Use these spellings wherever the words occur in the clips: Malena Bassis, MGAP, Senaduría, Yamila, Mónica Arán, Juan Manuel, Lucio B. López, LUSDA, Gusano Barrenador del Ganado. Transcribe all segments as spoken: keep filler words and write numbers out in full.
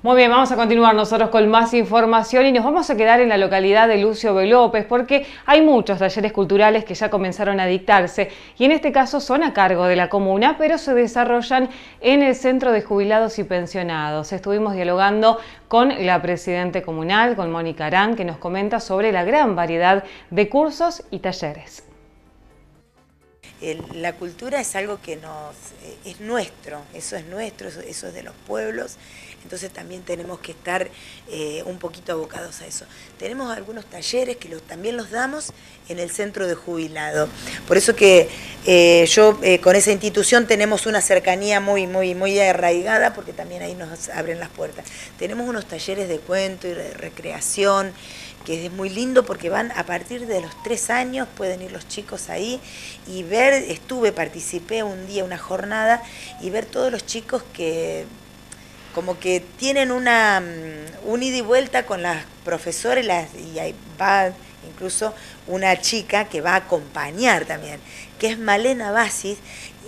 Muy bien, vamos a continuar nosotros con más información y nos vamos a quedar en la localidad de Lucio B. López porque hay muchos talleres culturales que ya comenzaron a dictarse y en este caso son a cargo de la comuna, pero se desarrollan en el Centro de Jubilados y Pensionados. Estuvimos dialogando con la presidenta comunal, con Mónica Arán, que nos comenta sobre la gran variedad de cursos y talleres. La cultura es algo que nos, es nuestro, eso es nuestro, eso, eso es de los pueblos, entonces también tenemos que estar eh, un poquito abocados a eso. Tenemos algunos talleres que los, también los damos en el Centro de Jubilado, por eso que eh, yo eh, con esa institución tenemos una cercanía muy, muy, muy arraigada porque también ahí nos abren las puertas. Tenemos unos talleres de cuento y de recreación, que es muy lindo porque van a partir de los tres años, pueden ir los chicos ahí y ver, estuve, participé un día, una jornada, y ver todos los chicos que como que tienen una un ida y vuelta con las profesoras, las, y ahí va incluso una chica que va a acompañar también, que es Malena Bassis,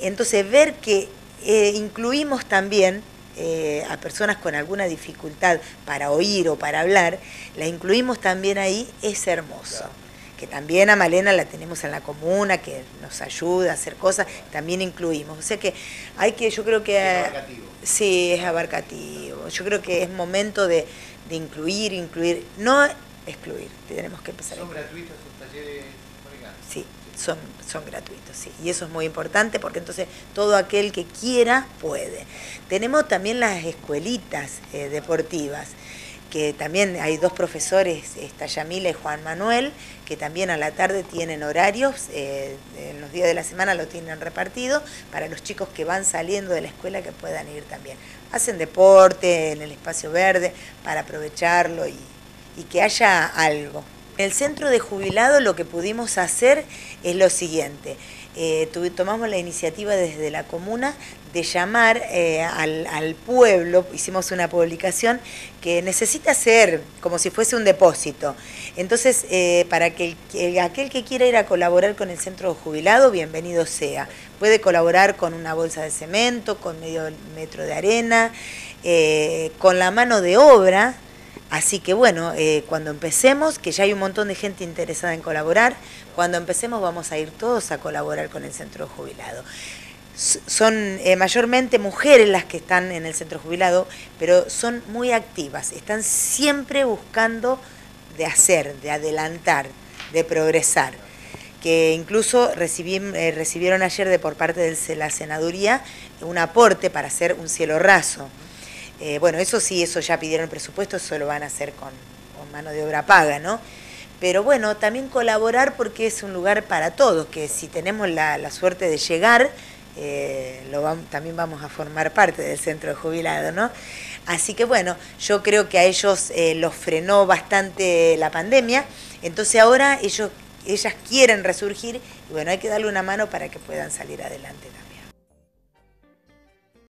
entonces ver que eh, incluimos también, Eh, a personas con alguna dificultad para oír o para hablar, la incluimos también ahí, es hermoso. Que también a Malena la tenemos en la comuna, que nos ayuda a hacer cosas, también incluimos. O sea que hay que, yo creo que... Es abarcativo. Sí, es abarcativo. Yo creo que es momento de, de incluir, incluir, no excluir. Tenemos que empezar. ¿Son gratuitos sus talleres? Sí. Son, son gratuitos, sí, y eso es muy importante porque entonces todo aquel que quiera puede. Tenemos también las escuelitas eh, deportivas, que también hay dos profesores, está Yamila y Juan Manuel, que también a la tarde tienen horarios, eh, en los días de la semana lo tienen repartido, para los chicos que van saliendo de la escuela que puedan ir también. Hacen deporte en el espacio verde para aprovecharlo y, y que haya algo. En el Centro de Jubilado lo que pudimos hacer es lo siguiente, eh, tomamos la iniciativa desde la comuna de llamar eh, al, al pueblo, hicimos una publicación que necesita ser como si fuese un depósito, entonces eh, para que el, aquel que quiera ir a colaborar con el Centro de Jubilado, bienvenido sea, puede colaborar con una bolsa de cemento, con medio metro de arena, eh, con la mano de obra. Así que bueno, eh, cuando empecemos, que ya hay un montón de gente interesada en colaborar, cuando empecemos vamos a ir todos a colaborar con el Centro de Jubilado. Son eh, mayormente mujeres las que están en el Centro de Jubilado, pero son muy activas, están siempre buscando de hacer, de adelantar, de progresar. Que incluso recibí, eh, recibieron ayer de por parte de la Senaduría un aporte para hacer un cielo raso. Eh, bueno, eso sí, eso ya pidieron el presupuesto, eso lo van a hacer con, con mano de obra paga, ¿no? Pero bueno, también colaborar porque es un lugar para todos, que si tenemos la, la suerte de llegar, eh, lo vamos, también vamos a formar parte del Centro de Jubilado, ¿no? Así que bueno, yo creo que a ellos eh, los frenó bastante la pandemia, entonces ahora ellos, ellas quieren resurgir, y bueno, hay que darle una mano para que puedan salir adelante también.